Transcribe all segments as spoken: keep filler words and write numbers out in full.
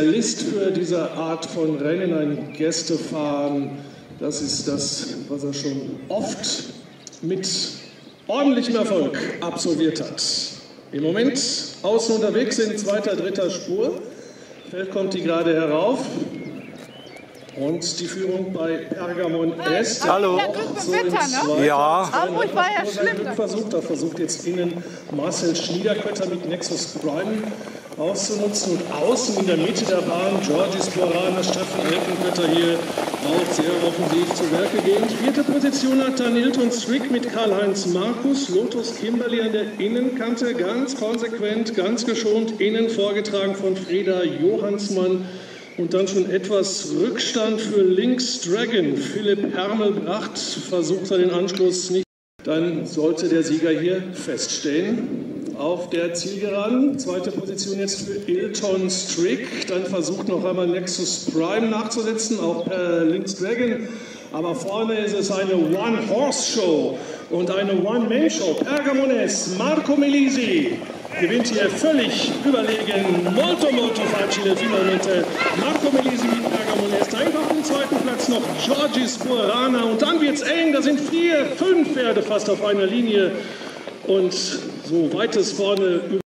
Spezialist für diese Art von Rennen, ein Gästefahren, das ist das, was er schon oft mit ordentlichem Erfolg absolviert hat. Im Moment außen unterwegs in zweiter, dritter Spur. Feld kommt die gerade herauf. Und die Führung bei Pergamon S. Hallo. So Wetter, ne? Ja. Hamburg war ja schlimm. Versucht, da versucht jetzt innen Marcel Schniederkötter mit Nexus Prime auszunutzen. Und außen in der Mitte der Bahn Georgis Floran, Steffen Elkenkötter hier auch sehr offensiv zu Werke gehen. Vierte Position hat Dan Ilton Strick mit Karl-Heinz Markus. Lotus Kimberley an der Innenkante, ganz konsequent, ganz geschont, innen vorgetragen von Frieda Johansmann. Und dann schon etwas Rückstand für Links Dragon. Philipp Hermelbracht versucht den Anschluss nicht. Dann sollte der Sieger hier feststehen. Auf der Zielgeraden, zweite Position jetzt für Ilton Strick. Dann versucht noch einmal Nexus Prime nachzusetzen, auch äh, Links Dragon. Aber vorne ist es eine One-Horse-Show und eine One-Man-Show. Pergamon S, Marco Melisi gewinnt hier völlig überlegen. Molto, molto facile finalmente. Marco Melisi mit Pergamon S. Einfach auf dem zweiten Platz noch Giorgi Spurana. Und dann wird's eng. Da sind vier, fünf Pferde fast auf einer Linie. Und so weit es vorne über.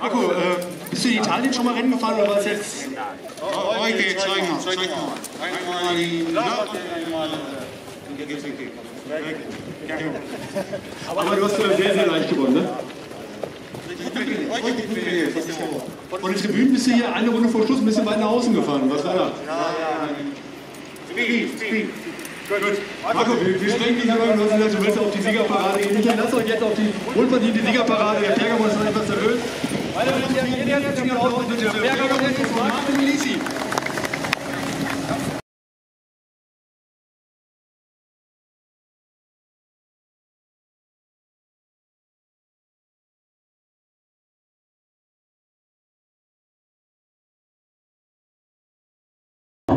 Marco, äh, bist du in Italien schon mal Rennen gefahren oder was jetzt? Heute, zeig mal, zeig mal. Einmal in Nord und einmal in G C T. Aber du hast sehr, sehr leicht gewonnen, ne? Von den Tribünen bist du hier eine Runde vor Schluss ein bisschen weit nach außen gefahren. Was war da? Speed, Speed. Gut. Marco, wir, wir sprechen dich aber, du willst auf die Siegerparade gehen. Michael, lass doch jetzt auf die wohlverdiente Siegerparade. Der Pergamon ist etwas erhöht. Weiter mit der Siegerparade mit der Pergamon ist Marco Melisi.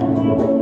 Thank you.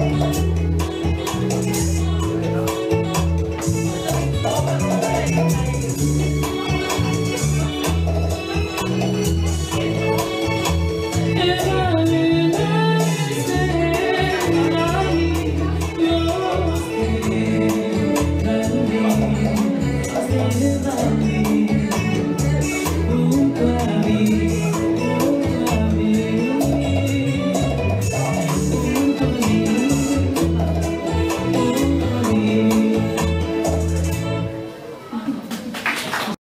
Thank you.